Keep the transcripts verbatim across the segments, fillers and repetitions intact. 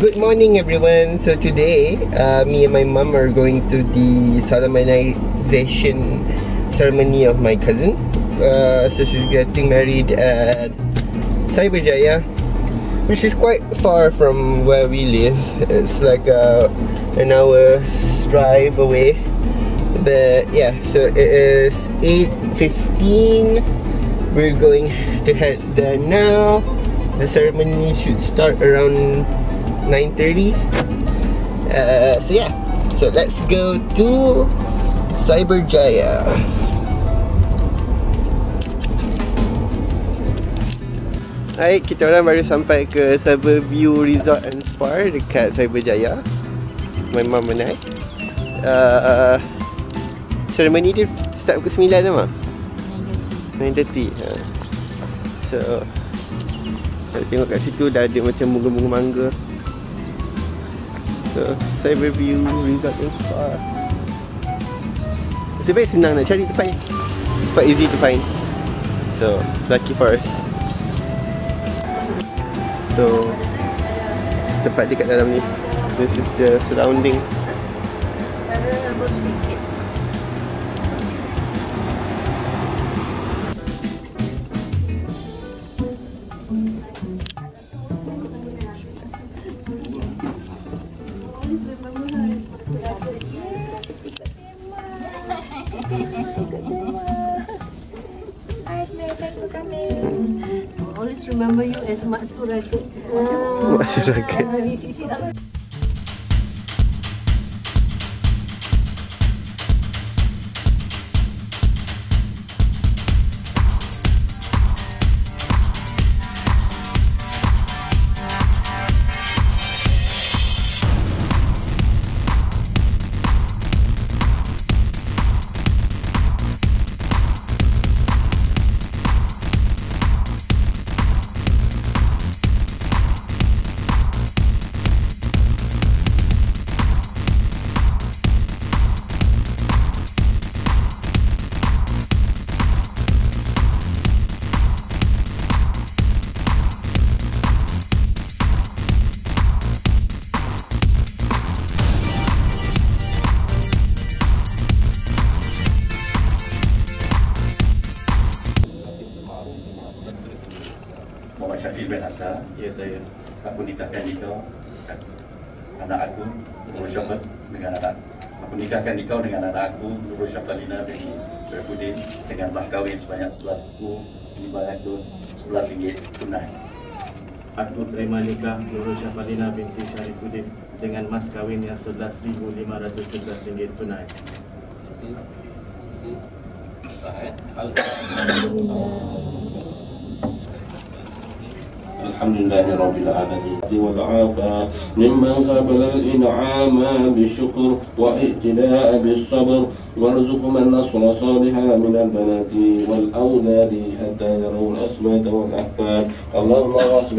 Good morning, everyone. So today, uh, me and my mom are going to the solemnization ceremony of my cousin. Uh, so she's getting married at Cyberjaya, which is quite far from where we live. It's like a, an hour's drive away. But yeah, so it is eight fifteen. We're going to head there now. The ceremony should start around nine thirty. Uh, so yeah, so let's go to Cyberjaya. Hai, kita orang baru sampai ke Cyberview Resort and Spa dekat Cyberjaya. My mum and I. Uh, ceremony dia start pukul sembilan dah, mak? nine thirty. Uh. So kalau tengok kat situ dah ada macam bunga-bunga mangga. So, Cyberview Resort and Spa. Nasib baik senang nak cari tempat ni. Quite easy to find. So, lucky for us. So, tempat dia kat dalam ni. This is the surrounding. Always remember you as Mak Suragat. Mak Suragat. Muhammad Syafiq bin Asha. Ya, saya. Aku nikahkan nikah anak aku, Nurul Syafalina dengan anak aku nikahkan nikah dengan anak aku, Nurul Syafalina binti Syarifuddin dengan mas kahwin sebanyak sebelas ribu lima ratus sebelas ringgit tunai. Aku terima nikah Nurul Syafalina binti Syarifuddin dengan mas kahwin yang sebelas ribu lima ratus sebelas ringgit tunai. Sahih. Alhamdulillah. الحمد لله رب العالمين والعافى ممن قبل الإنعام بالشكر واهتداء بالصبر وارزق من نصر صالحا من البنات والأولاد حتى يروا الأسماء والأحفاد اللهم واصب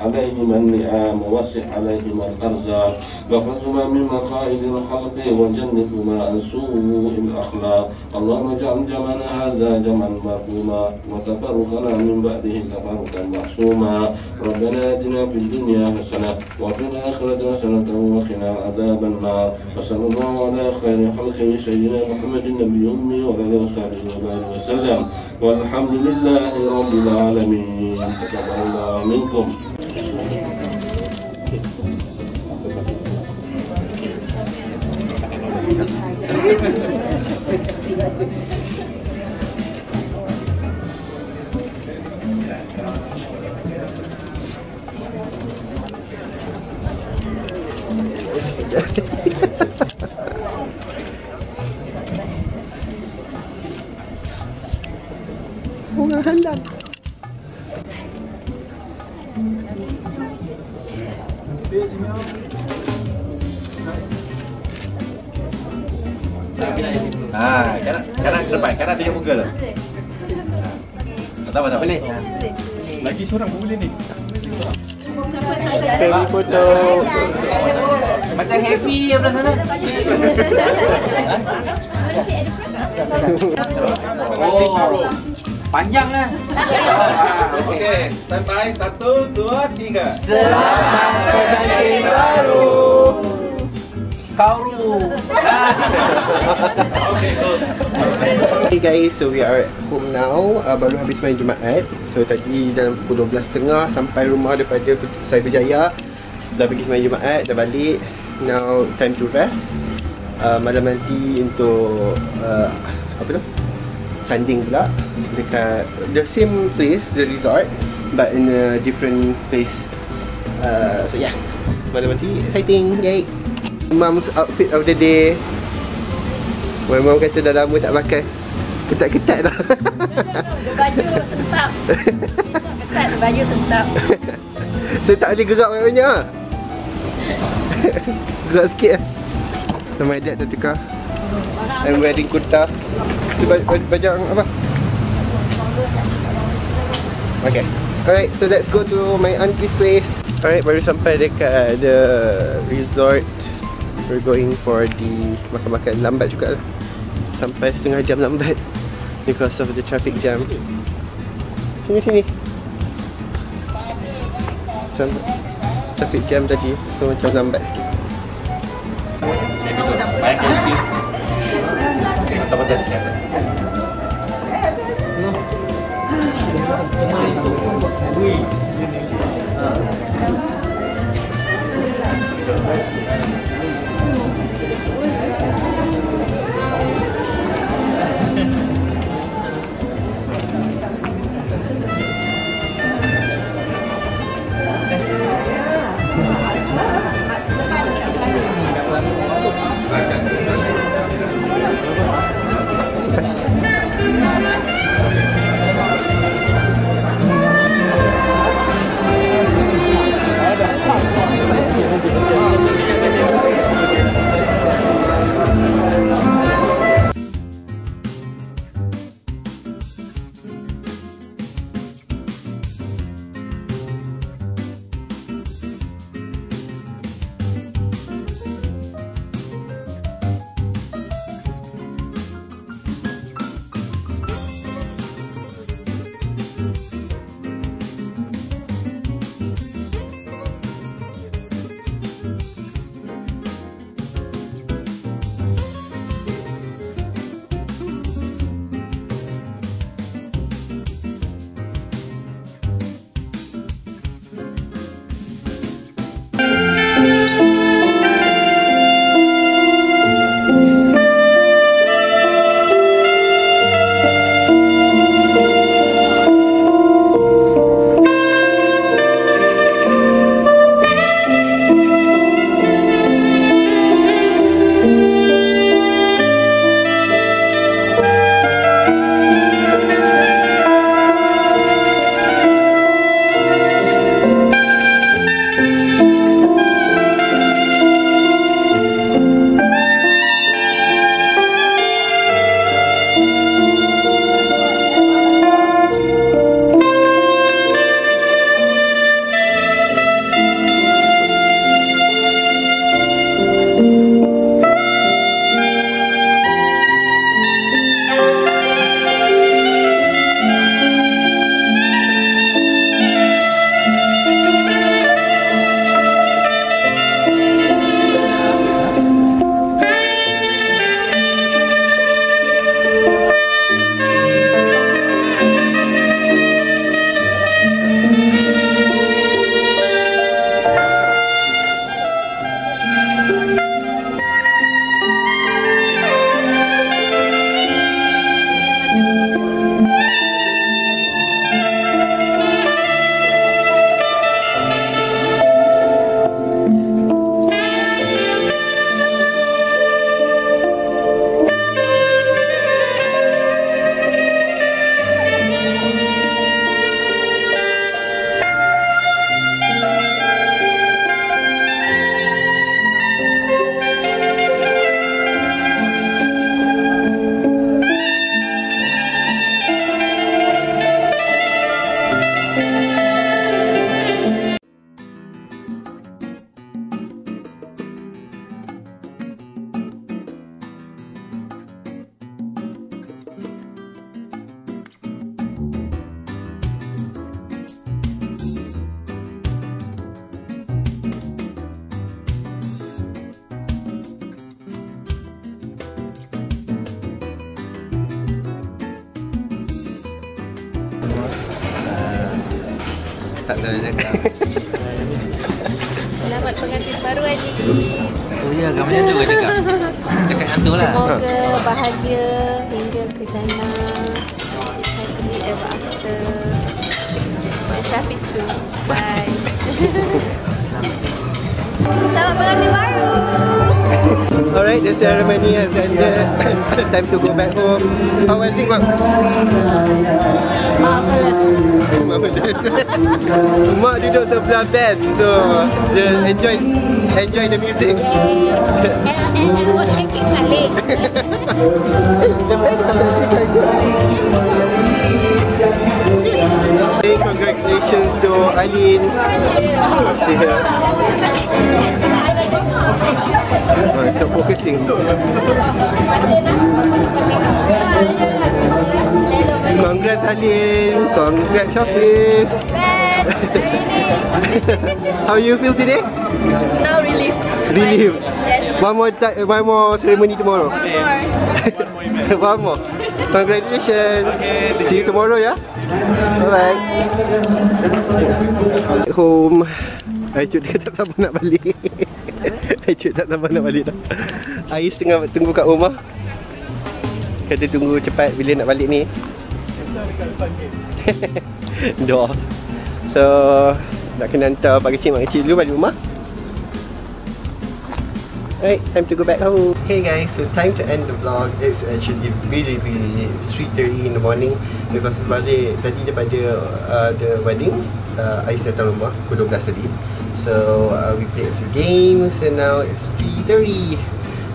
عليهم النعام ووسع عليهم الأرزاق وخذهما من مقائد الخلق وجنبهما عن سوء الأخلاق اللهم اجعل جمعنا هذا جمعا مرحوما وتفرقنا من بعده تفرقا معصوما ربنا آتنا في الدنيا حسنة وفي الآخرة حسنة وقنا عذاب النار وصلى الله على خير خلقه سيدنا محمد النبي أمي وعلى آله وصحبه وسلم والحمد لله رب العالمين تقبل الله منكم. Bunga handam. Ah, kanan kanan ke depan, kanan tunjuk muka lah. Tak apa tak boleh. Lagi seorang boleh ni. Baby foto. Macam happy yang belah sana. Oh. Panjang lah. Okey, standby. Satu, dua, tiga. Selamat pengantin baru. Kauru. Okay, cool. Hey guys, so we are at home now. Uh, baru habis main Jumaat. So tadi dalam pukul dua belas tiga puluh sampai rumah daripada Cyberjaya. Dah pergi main Jumaat, dah balik. Now time to rest. Uh, malam nanti untuk uh, apa tu? Sanding pula dekat the same place, the resort, but in a different place. Uh, so yeah, malam nanti exciting, yay! Mom's outfit of the day. My mom kata dah lama tak pakai, ketat-ketat dah. Baju sentap. Ketat, baju sentap. So tak boleh gerak banyak-banyak lah. Gerak sikit lah. So my dad dah tukar. I'm wearing kurta. Bajang apa? Okay. Alright, so let's go to my auntie's place. Alright, baru sampai dekat the resort. We're going for the makan-makan. Lambat juga lah. Sampai setengah jam lambat because of the traffic jam. Sini-sini. Sampai traffic jam tadi. So macam lambat sikit. Banyak kau sikit. Mata-mata siapa? Thank you. uh, tak tahu nak cakap. Selamat pengantin baru adik. Oh ya, kamu macam tu ke cakap? Cakap macam tu lah. Semoga bahagia hingga ke jannah. Happily ever after. My Syafiq tu. Bye. Selamat pengantin baru. Alright, the ceremony has ended. Time to go back home. How was it, Mom? Marvelous. Marvelous. Mak duduk sebelah band, so enjoy enjoy the music. And I was shaking my leg. The band was shaking my leg. Hey, congratulations to Aline. She here. Oh, stop focusing. Congrats Aline. Congrats Syafiq. How you feel today? Now relieved. Relieved. Yes. One more time. One more ceremony tomorrow. One more. One more event. One more. Congratulations. Okay, see you, you tomorrow, yeah. Bye bye. At home. Aicut dia tak sabar nak balik. Aicut tak sabar nak balik dah. Ais tengah tunggu kat rumah. Kata tunggu cepat bila nak balik ni. Doa. So nak kena hantar pak kecil mak kecil dulu balik rumah. Alright, time to go back home. Hey guys, so time to end the vlog. It's actually really really late. It's three thirty in the morning. Lepas balik tadi daripada uh, the wedding, uh, I datang rumah pukul twelve tadi. So uh, we played a few games and now it's three thirty.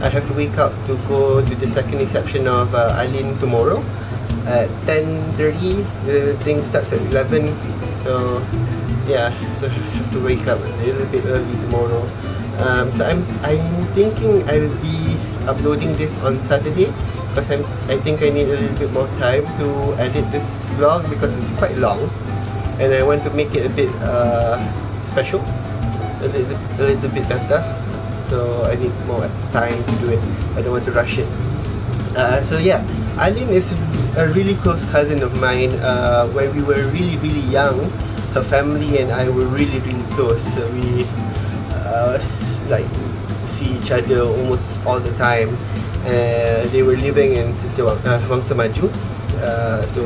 I have to wake up to go to the second reception of uh, Aline tomorrow at ten thirty. The thing starts at eleven. So yeah, so I have to wake up a little bit early tomorrow. Um, so I'm I'm thinking I will be uploading this on Saturday because I'm I think I need a little bit more time to edit this vlog because it's quite long and I want to make it a bit uh, special. A little, a little bit better, so I need more time to do it. I don't want to rush it. Uh, so yeah, Aline is a really close cousin of mine. Uh, when we were really really young, her family and I were really really close. So we uh, like see each other almost all the time. Uh, they were living in Bangsar Maju, uh, so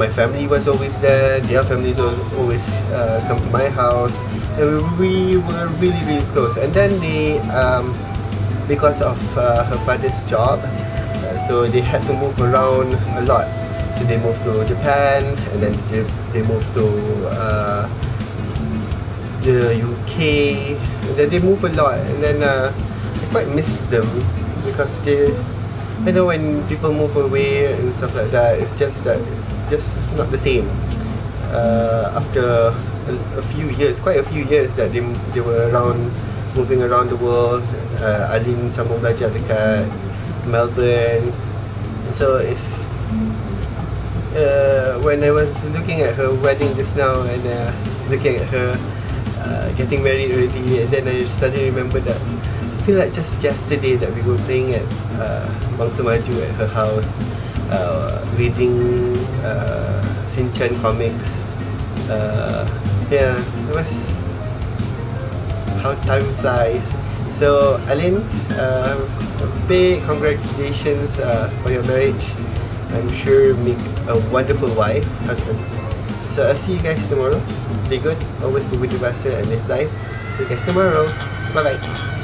my family was always there. Their families always uh, come to my house. And we were really really close, and then they um, because of uh, her father's job, uh, so they had to move around a lot. So they moved to Japan, and then they, they moved to uh, the U K, and then they moved a lot, and then uh, I quite miss them because they, I know when people move away and stuff like that, it's just that just not the same. Uh, after a few years, quite a few years that they, they were around, moving around the world. uh, Aline sambung belajar dekat Melbourne, so it's uh, when I was looking at her wedding just now and uh, looking at her uh, getting married already, and then I suddenly remember that I feel like just yesterday that we were playing at uh, Bangsar Maju at her house, uh, reading uh, Sinchan comics. Uh, yeah, it was how time flies. So Aline, uh, big congratulations uh, for your marriage. I'm sure you make a wonderful wife, husband. So I'll see you guys tomorrow. Be good, always be with the best and live life. See you guys tomorrow. Bye bye.